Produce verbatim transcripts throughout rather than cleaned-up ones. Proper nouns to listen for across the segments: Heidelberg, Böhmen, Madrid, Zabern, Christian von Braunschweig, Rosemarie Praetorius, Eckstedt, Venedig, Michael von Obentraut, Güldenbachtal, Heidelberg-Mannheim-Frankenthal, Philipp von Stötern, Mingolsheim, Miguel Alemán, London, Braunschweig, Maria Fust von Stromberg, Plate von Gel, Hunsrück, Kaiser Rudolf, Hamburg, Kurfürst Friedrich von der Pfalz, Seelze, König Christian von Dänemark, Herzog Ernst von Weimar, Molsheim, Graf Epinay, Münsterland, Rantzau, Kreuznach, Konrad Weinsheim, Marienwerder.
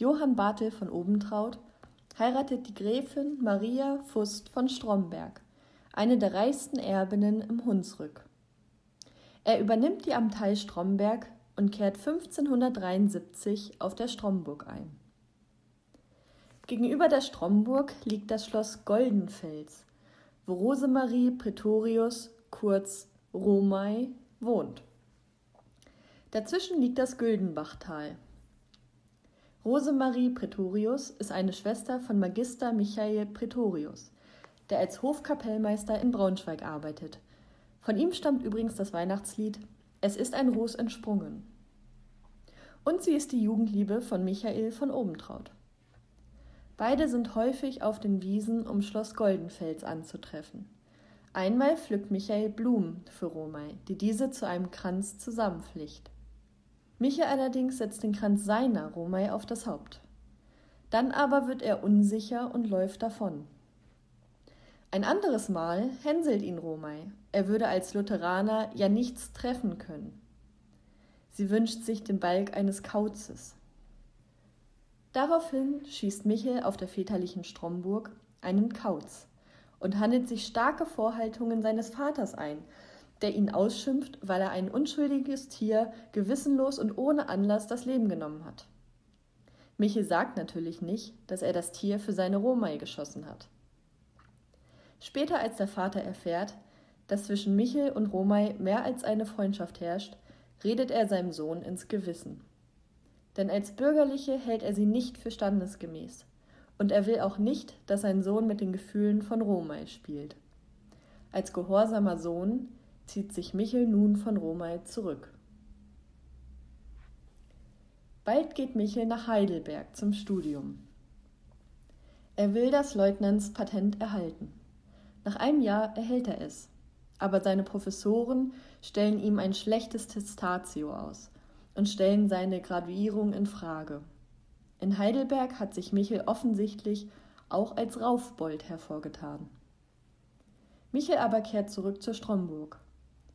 Johann Barthel von Obentraut, heiratet die Gräfin Maria Fust von Stromberg, eine der reichsten Erbinnen im Hunsrück. Er übernimmt die Amtei Stromberg und kehrt fünfzehnhundertdreiundsiebzig auf der Stromburg ein. Gegenüber der Stromburg liegt das Schloss Goldenfels, wo Rosemarie Praetorius, kurz Romai, wohnt. Dazwischen liegt das Güldenbachtal. Rosemarie Praetorius ist eine Schwester von Magister Michael Praetorius, der als Hofkapellmeister in Braunschweig arbeitet. Von ihm stammt übrigens das Weihnachtslied »Es ist ein Ros entsprungen«. Und sie ist die Jugendliebe von Michael von Obentraut. Beide sind häufig auf den Wiesen um Schloss Goldenfels anzutreffen. Einmal pflückt Michael Blumen für Romai, die diese zu einem Kranz zusammenflicht. Michael allerdings setzt den Kranz seiner Romai auf das Haupt. Dann aber wird er unsicher und läuft davon. Ein anderes Mal hänselt ihn Romai. Er würde als Lutheraner ja nichts treffen können. Sie wünscht sich den Balg eines Kauzes. Daraufhin schießt Michel auf der väterlichen Stromburg einen Kauz und handelt sich starke Vorhaltungen seines Vaters ein, der ihn ausschimpft, weil er ein unschuldiges Tier gewissenlos und ohne Anlass das Leben genommen hat. Michel sagt natürlich nicht, dass er das Tier für seine Romai geschossen hat. Später, als der Vater erfährt, dass zwischen Michel und Romai mehr als eine Freundschaft herrscht, redet er seinem Sohn ins Gewissen. Denn als Bürgerliche hält er sie nicht für standesgemäß. Und er will auch nicht, dass sein Sohn mit den Gefühlen von Romai spielt. Als gehorsamer Sohn zieht sich Michel nun von Romai zurück. Bald geht Michel nach Heidelberg zum Studium. Er will das Leutnantspatent erhalten. Nach einem Jahr erhält er es, aber seine Professoren stellen ihm ein schlechtes Testatio aus und stellen seine Graduierung in Frage. In Heidelberg hat sich Michel offensichtlich auch als Raufbold hervorgetan. Michel aber kehrt zurück zur Stromburg,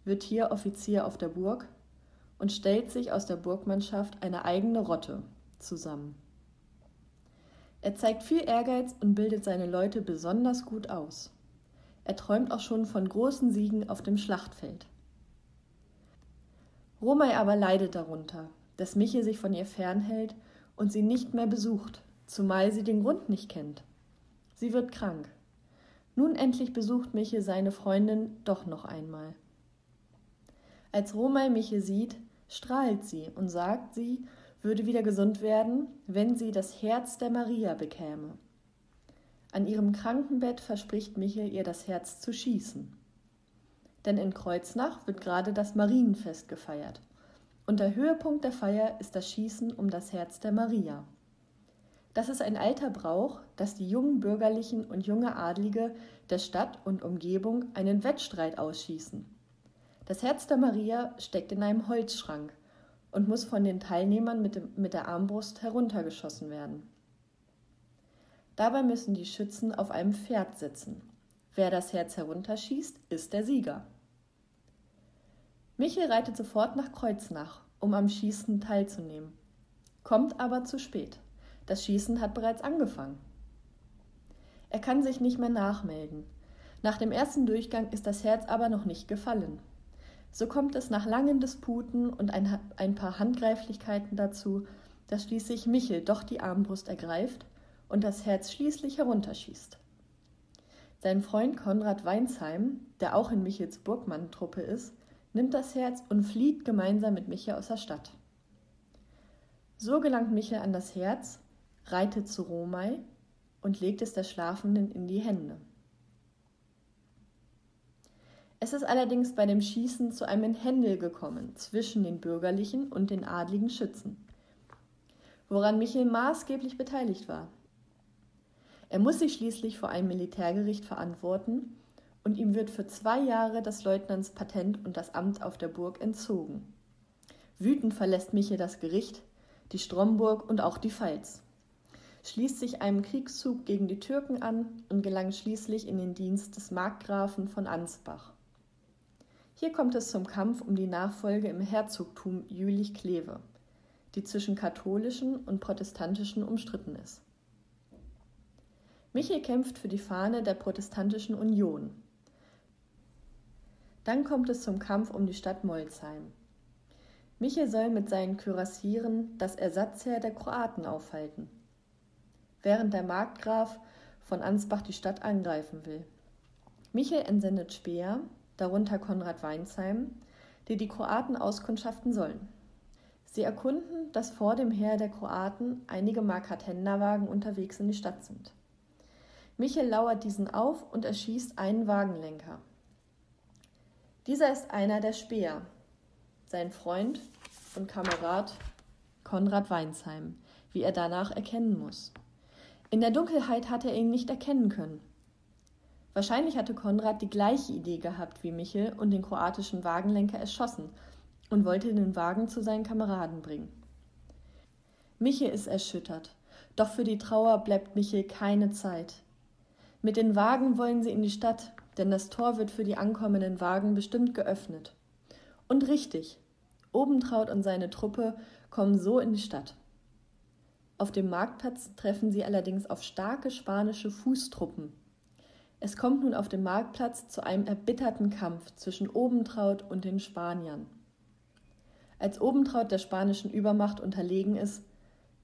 wird hier Offizier auf der Burg und stellt sich aus der Burgmannschaft eine eigene Rotte zusammen. Er zeigt viel Ehrgeiz und bildet seine Leute besonders gut aus. Er träumt auch schon von großen Siegen auf dem Schlachtfeld. Romai aber leidet darunter, dass Michel sich von ihr fernhält und sie nicht mehr besucht, zumal sie den Grund nicht kennt. Sie wird krank. Nun endlich besucht Michel seine Freundin doch noch einmal. Als Romai Michel sieht, strahlt sie und sagt, sie würde wieder gesund werden, wenn sie das Herz der Maria bekäme. An ihrem Krankenbett verspricht Michel, ihr das Herz zu schießen. Denn in Kreuznach wird gerade das Marienfest gefeiert. Und der Höhepunkt der Feier ist das Schießen um das Herz der Maria. Das ist ein alter Brauch, dass die jungen Bürgerlichen und junge Adlige der Stadt und Umgebung einen Wettstreit ausschießen. Das Herz der Maria steckt in einem Holzschrank und muss von den Teilnehmern mit, dem, mit der Armbrust heruntergeschossen werden. Dabei müssen die Schützen auf einem Pferd sitzen. Wer das Herz herunterschießt, ist der Sieger. Michel reitet sofort nach Kreuznach, um am Schießen teilzunehmen. Kommt aber zu spät. Das Schießen hat bereits angefangen. Er kann sich nicht mehr nachmelden. Nach dem ersten Durchgang ist das Herz aber noch nicht gefallen. So kommt es nach langen Disputen und ein, ein paar Handgreiflichkeiten dazu, dass schließlich Michel doch die Armbrust ergreift und das Herz schließlich herunterschießt. Sein Freund Konrad Weinsheim, der auch in Michels Burgmann-Truppe ist, nimmt das Herz und flieht gemeinsam mit Michel aus der Stadt. So gelangt Michel an das Herz, reitet zu Romai und legt es der Schlafenden in die Hände. Es ist allerdings bei dem Schießen zu einem Händel gekommen zwischen den bürgerlichen und den adligen Schützen, woran Michel maßgeblich beteiligt war. Er muss sich schließlich vor einem Militärgericht verantworten und ihm wird für zwei Jahre das Leutnantspatent und das Amt auf der Burg entzogen. Wütend verlässt Michel das Gericht, die Stromburg und auch die Pfalz, schließt sich einem Kriegszug gegen die Türken an und gelangt schließlich in den Dienst des Markgrafen von Ansbach. Hier kommt es zum Kampf um die Nachfolge im Herzogtum Jülich-Kleve, die zwischen katholischen und protestantischen umstritten ist. Michel kämpft für die Fahne der protestantischen Union. Dann kommt es zum Kampf um die Stadt Molsheim. Michel soll mit seinen Kürassieren das Ersatzheer der Kroaten aufhalten, während der Markgraf von Ansbach die Stadt angreifen will. Michel entsendet Speer, darunter Konrad Weinsheim, die die Kroaten auskundschaften sollen. Sie erkunden, dass vor dem Heer der Kroaten einige Markatenderwagen unterwegs in die Stadt sind. Michel lauert diesen auf und erschießt einen Wagenlenker. Dieser ist einer der Speer, sein Freund und Kamerad Konrad Weinsheim, wie er danach erkennen muss. In der Dunkelheit hat er ihn nicht erkennen können. Wahrscheinlich hatte Konrad die gleiche Idee gehabt wie Michel und den kroatischen Wagenlenker erschossen und wollte den Wagen zu seinen Kameraden bringen. Michel ist erschüttert, doch für die Trauer bleibt Michel keine Zeit. Mit den Wagen wollen sie in die Stadt, denn das Tor wird für die ankommenden Wagen bestimmt geöffnet. Und richtig, Obentraut und seine Truppe kommen so in die Stadt. Auf dem Marktplatz treffen sie allerdings auf starke spanische Fußtruppen. Es kommt nun auf dem Marktplatz zu einem erbitterten Kampf zwischen Obentraut und den Spaniern. Als Obentraut der spanischen Übermacht unterlegen ist,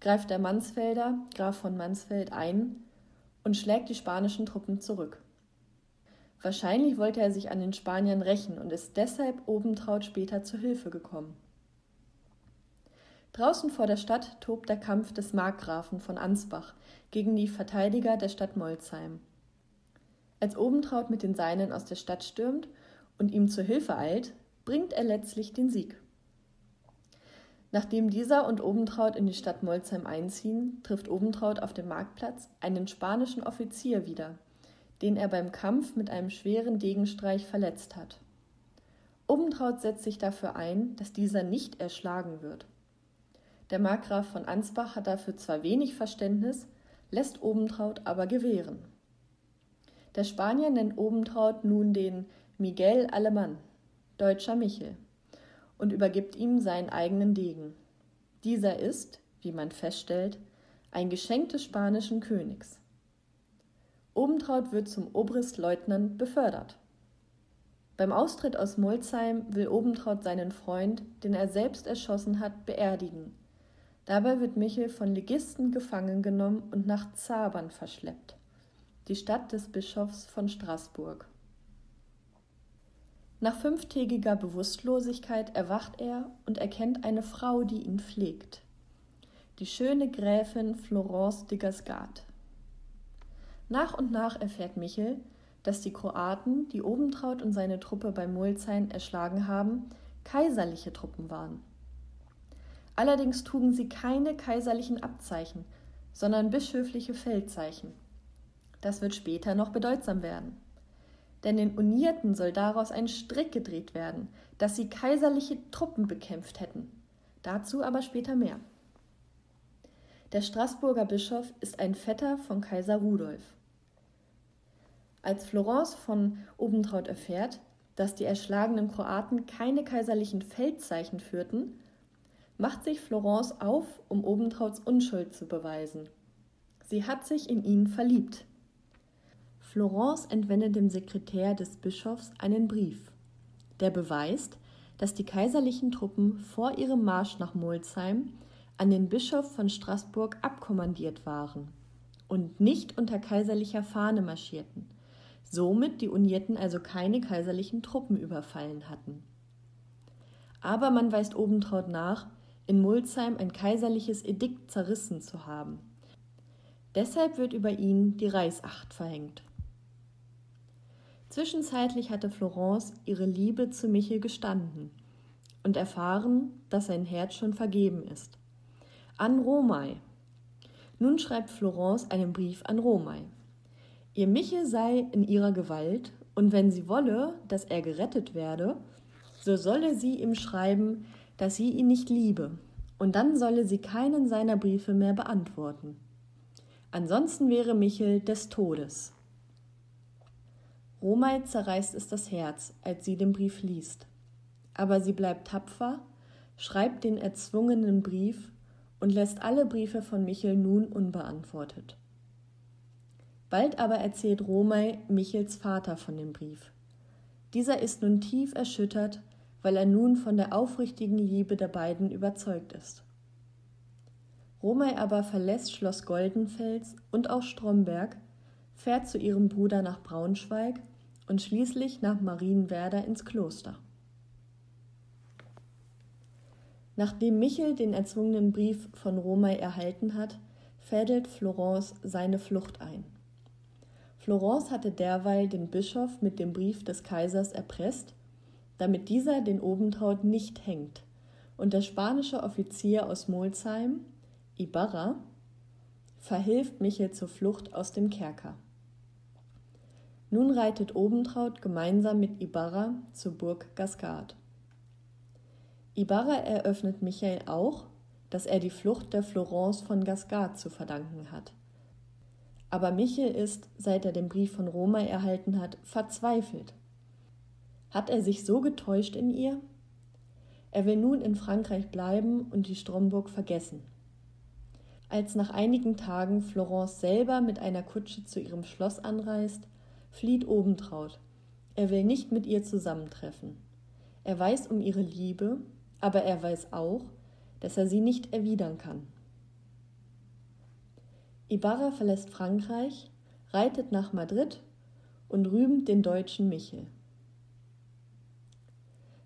greift der Mansfelder, Graf von Mansfeld, ein und schlägt die spanischen Truppen zurück. Wahrscheinlich wollte er sich an den Spaniern rächen und ist deshalb Obentraut später zur Hilfe gekommen. Draußen vor der Stadt tobt der Kampf des Markgrafen von Ansbach gegen die Verteidiger der Stadt Molsheim. Als Obentraut mit den Seinen aus der Stadt stürmt und ihm zur Hilfe eilt, bringt er letztlich den Sieg. Nachdem dieser und Obentraut in die Stadt Molsheim einziehen, trifft Obentraut auf dem Marktplatz einen spanischen Offizier wieder, den er beim Kampf mit einem schweren Degenstreich verletzt hat. Obentraut setzt sich dafür ein, dass dieser nicht erschlagen wird. Der Markgraf von Ansbach hat dafür zwar wenig Verständnis, lässt Obentraut aber gewähren. Der Spanier nennt Obentraut nun den Miguel Alemán, deutscher Michel, und übergibt ihm seinen eigenen Degen. Dieser ist, wie man feststellt, ein Geschenk des spanischen Königs. Obentraut wird zum Obristleutnant befördert. Beim Austritt aus Molsheim will Obentraut seinen Freund, den er selbst erschossen hat, beerdigen. Dabei wird Michel von Legisten gefangen genommen und nach Zabern verschleppt, die Stadt des Bischofs von Straßburg. Nach fünftägiger Bewusstlosigkeit erwacht er und erkennt eine Frau, die ihn pflegt, die schöne Gräfin Florence de Gascard. Nach und nach erfährt Michel, dass die Kroaten, die Obentraut und seine Truppe bei Molsheim erschlagen haben, kaiserliche Truppen waren. Allerdings trugen sie keine kaiserlichen Abzeichen, sondern bischöfliche Feldzeichen. Das wird später noch bedeutsam werden. Denn den Unierten soll daraus ein Strick gedreht werden, dass sie kaiserliche Truppen bekämpft hätten. Dazu aber später mehr. Der Straßburger Bischof ist ein Vetter von Kaiser Rudolf. Als Florence von Obentraut erfährt, dass die erschlagenen Kroaten keine kaiserlichen Feldzeichen führten, macht sich Florence auf, um Obentrauts Unschuld zu beweisen. Sie hat sich in ihn verliebt. Florence entwendet dem Sekretär des Bischofs einen Brief, der beweist, dass die kaiserlichen Truppen vor ihrem Marsch nach Molsheim an den Bischof von Straßburg abkommandiert waren und nicht unter kaiserlicher Fahne marschierten, somit die Unierten also keine kaiserlichen Truppen überfallen hatten. Aber man weist Obentraut nach, in Molsheim ein kaiserliches Edikt zerrissen zu haben. Deshalb wird über ihn die Reichsacht verhängt. Zwischenzeitlich hatte Florence ihre Liebe zu Michel gestanden und erfahren, dass sein Herz schon vergeben ist. An Romay. Nun schreibt Florence einen Brief an Romay. Ihr Michel sei in ihrer Gewalt und wenn sie wolle, dass er gerettet werde, so solle sie ihm schreiben, dass sie ihn nicht liebe, und dann solle sie keinen seiner Briefe mehr beantworten. Ansonsten wäre Michel des Todes. Romay zerreißt es das Herz, als sie den Brief liest. Aber sie bleibt tapfer, schreibt den erzwungenen Brief und lässt alle Briefe von Michel nun unbeantwortet. Bald aber erzählt Romay Michels Vater von dem Brief. Dieser ist nun tief erschüttert, weil er nun von der aufrichtigen Liebe der beiden überzeugt ist. Romay aber verlässt Schloss Goldenfels und auch Stromberg, fährt zu ihrem Bruder nach Braunschweig und schließlich nach Marienwerder ins Kloster. Nachdem Michel den erzwungenen Brief von Romay erhalten hat, fädelt Florence seine Flucht ein. Florence hatte derweil den Bischof mit dem Brief des Kaisers erpresst, damit dieser den Obentraut nicht hängt, und der spanische Offizier aus Molsheim, Ibarra, verhilft Michel zur Flucht aus dem Kerker. Nun reitet Obentraut gemeinsam mit Ibarra zur Burg Gascard. Ibarra eröffnet Michel auch, dass er die Flucht der Florence von Gascard zu verdanken hat. Aber Michel ist, seit er den Brief von Romay erhalten hat, verzweifelt. Hat er sich so getäuscht in ihr? Er will nun in Frankreich bleiben und die Stromburg vergessen. Als nach einigen Tagen Florence selber mit einer Kutsche zu ihrem Schloss anreist, flieht Obentraut. Er will nicht mit ihr zusammentreffen. Er weiß um ihre Liebe, aber er weiß auch, dass er sie nicht erwidern kann. Ibarra verlässt Frankreich, reitet nach Madrid und rühmt den deutschen Michel.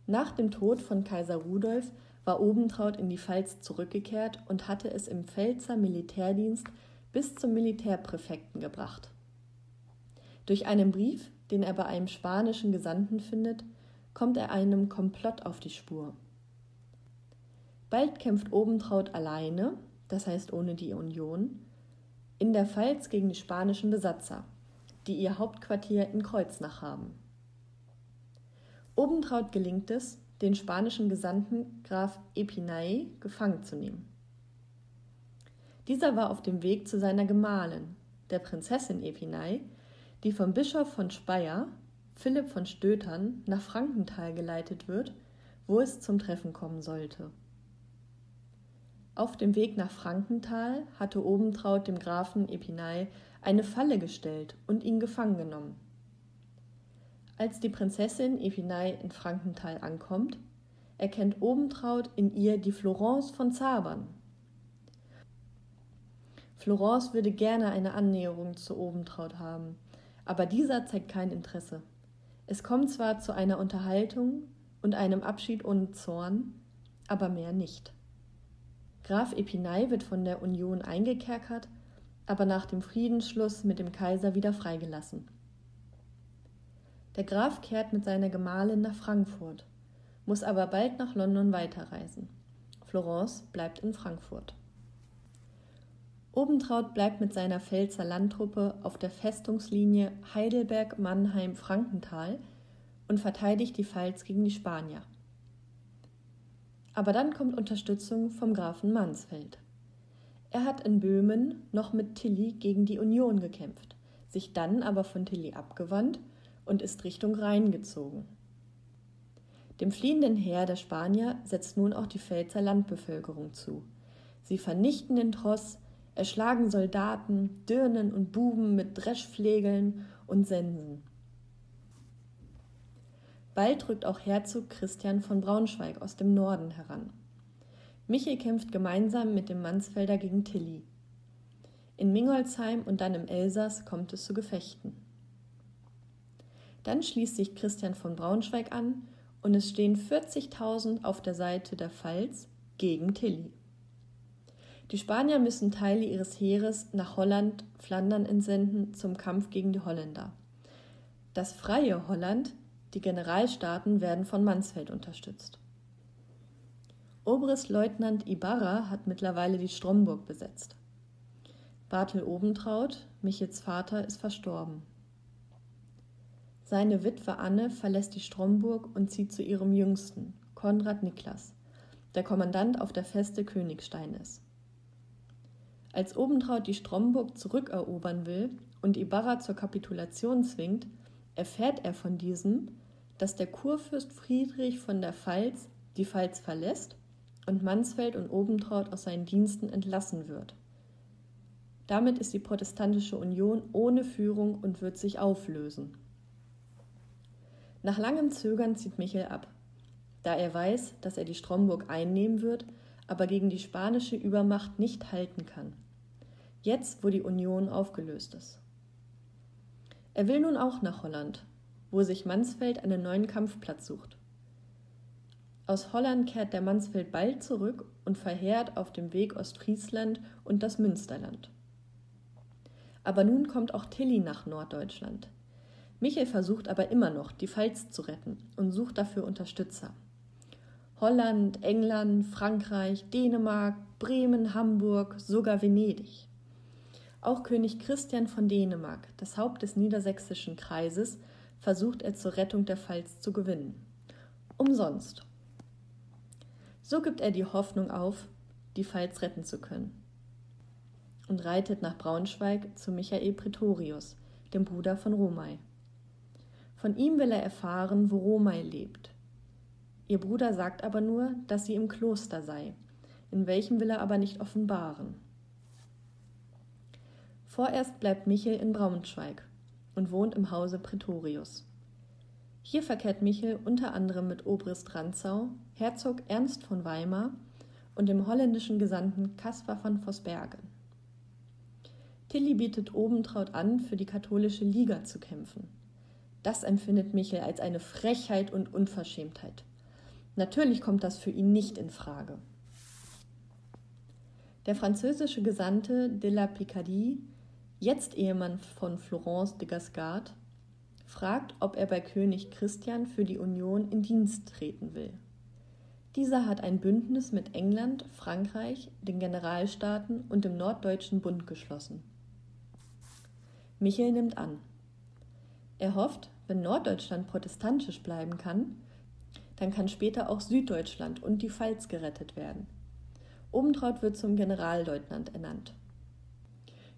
Nach dem Tod von Kaiser Rudolf war Obentraut in die Pfalz zurückgekehrt und hatte es im Pfälzer Militärdienst bis zum Militärpräfekten gebracht. Durch einen Brief, den er bei einem spanischen Gesandten findet, kommt er einem Komplott auf die Spur. Bald kämpft Obentraut alleine, das heißt ohne die Union, in der Pfalz gegen die spanischen Besatzer, die ihr Hauptquartier in Kreuznach haben. Obentraut gelingt es, den spanischen Gesandten Graf Epinay gefangen zu nehmen. Dieser war auf dem Weg zu seiner Gemahlin, der Prinzessin Epinay, die vom Bischof von Speyer, Philipp von Stötern, nach Frankenthal geleitet wird, wo es zum Treffen kommen sollte. Auf dem Weg nach Frankenthal hatte Obentraut dem Grafen Epinay eine Falle gestellt und ihn gefangen genommen. Als die Prinzessin Epinay in Frankenthal ankommt, erkennt Obentraut in ihr die Florence von Zabern. Florence würde gerne eine Annäherung zu Obentraut haben, aber dieser zeigt kein Interesse. Es kommt zwar zu einer Unterhaltung und einem Abschied ohne Zorn, aber mehr nicht. Graf Epinay wird von der Union eingekerkert, aber nach dem Friedensschluss mit dem Kaiser wieder freigelassen. Der Graf kehrt mit seiner Gemahlin nach Frankfurt, muss aber bald nach London weiterreisen. Florence bleibt in Frankfurt. Obentraut bleibt mit seiner Pfälzer Landtruppe auf der Festungslinie Heidelberg-Mannheim-Frankenthal und verteidigt die Pfalz gegen die Spanier. Aber dann kommt Unterstützung vom Grafen Mansfeld. Er hat in Böhmen noch mit Tilly gegen die Union gekämpft, sich dann aber von Tilly abgewandt und ist Richtung Rhein gezogen. Dem fliehenden Heer der Spanier setzt nun auch die Pfälzer Landbevölkerung zu. Sie vernichten den Tross, erschlagen Soldaten, Dirnen und Buben mit Dreschflegeln und Sensen. Bald rückt auch Herzog Christian von Braunschweig aus dem Norden heran. Michel kämpft gemeinsam mit dem Mansfelder gegen Tilly. In Mingolsheim und dann im Elsass kommt es zu Gefechten. Dann schließt sich Christian von Braunschweig an und es stehen vierzigtausend auf der Seite der Pfalz gegen Tilly. Die Spanier müssen Teile ihres Heeres nach Holland, Flandern entsenden zum Kampf gegen die Holländer. Das freie Holland, die Generalstaaten, werden von Mansfeld unterstützt. Oberstleutnant Ibarra hat mittlerweile die Stromburg besetzt. Barthel Obentraut, Michels Vater, ist verstorben. Seine Witwe Anne verlässt die Stromburg und zieht zu ihrem Jüngsten, Konrad Niklas, der Kommandant auf der Feste Königstein ist. Als Obentraut die Stromburg zurückerobern will und Ibarra zur Kapitulation zwingt, erfährt er von diesem, dass der Kurfürst Friedrich von der Pfalz die Pfalz verlässt und Mansfeld und Obentraut aus seinen Diensten entlassen wird. Damit ist die protestantische Union ohne Führung und wird sich auflösen. Nach langem Zögern zieht Michel ab, da er weiß, dass er die Stromburg einnehmen wird, aber gegen die spanische Übermacht nicht halten kann. Jetzt, wo die Union aufgelöst ist. Er will nun auch nach Holland, wo sich Mansfeld einen neuen Kampfplatz sucht. Aus Holland kehrt der Mansfeld bald zurück und verheert auf dem Weg Ostfriesland und das Münsterland. Aber nun kommt auch Tilly nach Norddeutschland. Michel versucht aber immer noch, die Pfalz zu retten und sucht dafür Unterstützer. Holland, England, Frankreich, Dänemark, Bremen, Hamburg, sogar Venedig. Auch König Christian von Dänemark, das Haupt des niedersächsischen Kreises, versucht er zur Rettung der Pfalz zu gewinnen. Umsonst. So gibt er die Hoffnung auf, die Pfalz retten zu können und reitet nach Braunschweig zu Michael Praetorius, dem Bruder von Romay. Von ihm will er erfahren, wo Romay lebt. Ihr Bruder sagt aber nur, dass sie im Kloster sei, in welchem will er aber nicht offenbaren. Vorerst bleibt Michel in Braunschweig und wohnt im Hause Praetorius. Hier verkehrt Michel unter anderem mit Obrist Rantzau, Herzog Ernst von Weimar und dem holländischen Gesandten Caspar von Vosbergen. Tilly bietet Obentraut an, für die katholische Liga zu kämpfen. Das empfindet Michel als eine Frechheit und Unverschämtheit. Natürlich kommt das für ihn nicht in Frage. Der französische Gesandte de la Picardie, jetzt Ehemann von Florence de Gascard, fragt, ob er bei König Christian für die Union in Dienst treten will. Dieser hat ein Bündnis mit England, Frankreich, den Generalstaaten und dem Norddeutschen Bund geschlossen. Michel nimmt an. Er hofft, wenn Norddeutschland protestantisch bleiben kann, dann kann später auch Süddeutschland und die Pfalz gerettet werden. Obentraut wird zum Generalleutnant ernannt.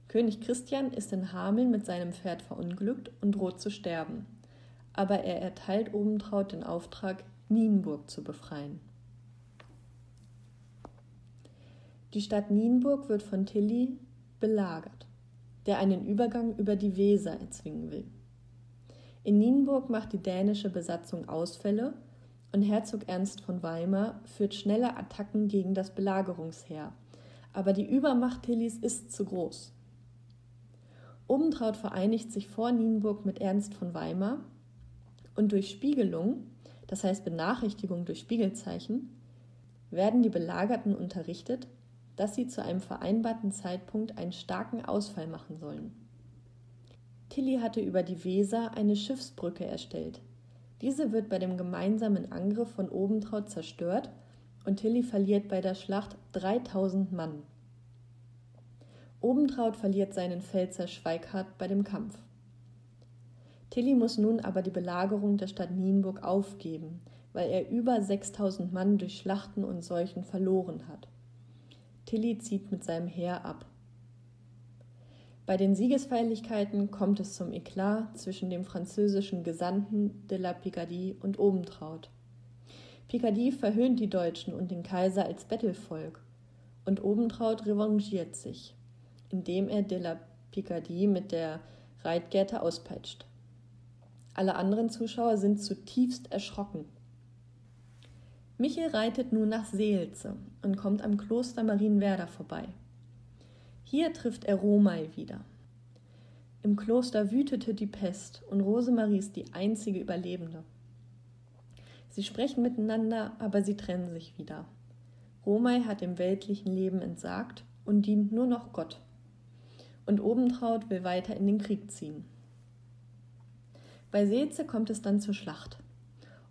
König Christian ist in Hameln mit seinem Pferd verunglückt und droht zu sterben, aber er erteilt Obentraut den Auftrag, Nienburg zu befreien. Die Stadt Nienburg wird von Tilly belagert, der einen Übergang über die Weser erzwingen will. In Nienburg macht die dänische Besatzung Ausfälle und Herzog Ernst von Weimar führt schnelle Attacken gegen das Belagerungsheer, aber die Übermacht Tillys ist zu groß. Obentraut vereinigt sich vor Nienburg mit Ernst von Weimar und durch Spiegelung, das heißt Benachrichtigung durch Spiegelzeichen, werden die Belagerten unterrichtet, dass sie zu einem vereinbarten Zeitpunkt einen starken Ausfall machen sollen. Tilly hatte über die Weser eine Schiffsbrücke erstellt. Diese wird bei dem gemeinsamen Angriff von Obentraut zerstört und Tilly verliert bei der Schlacht dreitausend Mann. Obentraut verliert seinen Pfälzer Schweighard bei dem Kampf. Tilly muss nun aber die Belagerung der Stadt Nienburg aufgeben, weil er über sechstausend Mann durch Schlachten und Seuchen verloren hat. Tilly zieht mit seinem Heer ab. Bei den Siegesfeierlichkeiten kommt es zum Eklat zwischen dem französischen Gesandten de la Picardie und Obentraut. Picardie verhöhnt die Deutschen und den Kaiser als Bettelvolk und Obentraut revanchiert sich, indem er de la Picardie mit der Reitgerte auspeitscht. Alle anderen Zuschauer sind zutiefst erschrocken. Michel reitet nun nach Seelze und kommt am Kloster Marienwerder vorbei. Hier trifft er Romay wieder. Im Kloster wütete die Pest und Rosemarie ist die einzige Überlebende. Sie sprechen miteinander, aber sie trennen sich wieder. Romay hat dem weltlichen Leben entsagt und dient nur noch Gott. Und Obentraut will weiter in den Krieg ziehen. Bei Seelze kommt es dann zur Schlacht.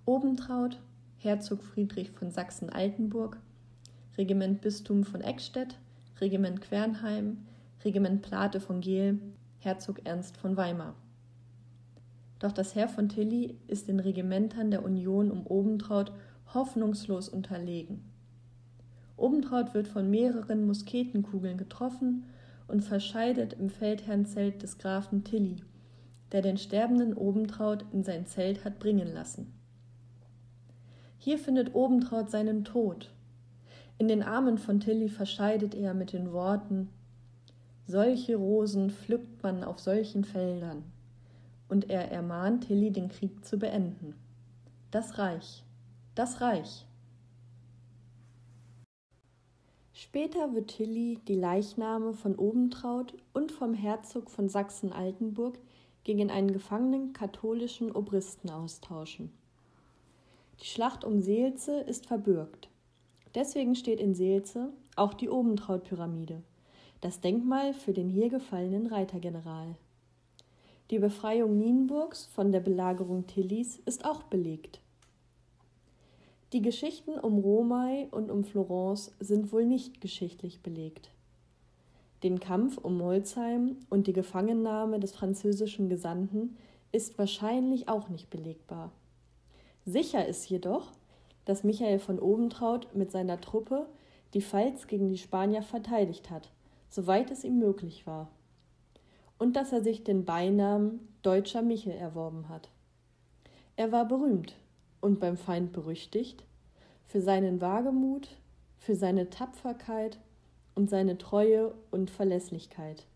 Obentraut, Herzog Friedrich von Sachsen-Altenburg, Regiment Bistum von Eckstedt, Regiment Quernheim, Regiment Plate von Gel, Herzog Ernst von Weimar. Doch das Heer von Tilly ist den Regimentern der Union um Obentraut hoffnungslos unterlegen. Obentraut wird von mehreren Musketenkugeln getroffen und verscheidet im Feldherrnzelt des Grafen Tilly, der den sterbenden Obentraut in sein Zelt hat bringen lassen. Hier findet Obentraut seinen Tod. In den Armen von Tilly verscheidet er mit den Worten: Solche Rosen pflückt man auf solchen Feldern. Und er ermahnt Tilly, den Krieg zu beenden. Das Reich, das Reich. Später wird Tilly die Leichname von Obentraut und vom Herzog von Sachsen-Altenburg gegen einen gefangenen katholischen Obristen austauschen. Die Schlacht um Seelze ist verbürgt. Deswegen steht in Seelze auch die Obentraut-Pyramide, das Denkmal für den hier gefallenen Reitergeneral. Die Befreiung Nienburgs von der Belagerung Tillys ist auch belegt. Die Geschichten um Romay und um Florence sind wohl nicht geschichtlich belegt. Den Kampf um Molsheim und die Gefangennahme des französischen Gesandten ist wahrscheinlich auch nicht belegbar. Sicher ist jedoch, dass Michael von Obentraut mit seiner Truppe die Pfalz gegen die Spanier verteidigt hat, soweit es ihm möglich war, und dass er sich den Beinamen Deutscher Michel erworben hat. Er war berühmt und beim Feind berüchtigt für seinen Wagemut, für seine Tapferkeit und seine Treue und Verlässlichkeit.